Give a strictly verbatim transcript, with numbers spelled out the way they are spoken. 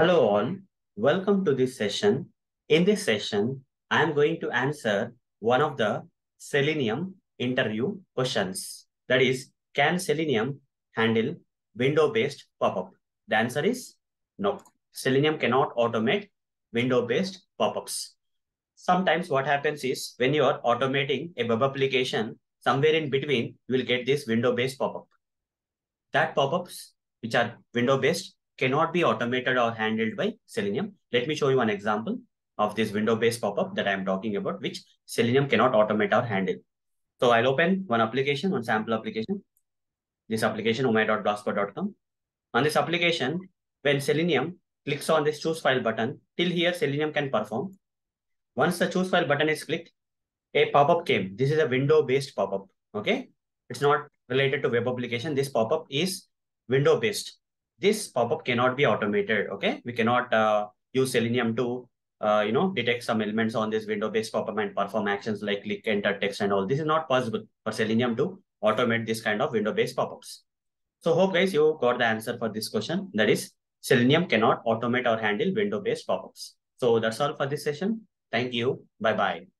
Hello all, welcome to this session. In this session, I am going to answer one of the Selenium interview questions. That is, can Selenium handle window-based pop-up? The answer is no. Selenium cannot automate window-based pop-ups. Sometimes what happens is when you are automating a web application, somewhere in between, you will get this window-based pop-up. That pop-ups, which are window-based, cannot be automated or handled by Selenium. Let me show you an example of this window-based pop-up that I'm talking about, which Selenium cannot automate or handle. So I'll open one application, one sample application. This application, o m y dot blogspot dot com. On this application, when Selenium clicks on this choose file button, till here Selenium can perform. Once the choose file button is clicked, a pop-up came. This is a window-based pop-up, okay? It's not related to web application. This pop-up is window-based. This pop-up cannot be automated, okay? We cannot uh, use Selenium to, uh, you know, detect some elements on this window-based pop-up and perform actions like click, enter, text, and all. This is not possible for Selenium to automate this kind of window-based pop-ups. So hope guys, you got the answer for this question. That is, Selenium cannot automate or handle window-based pop-ups. So that's all for this session. Thank you. Bye-bye.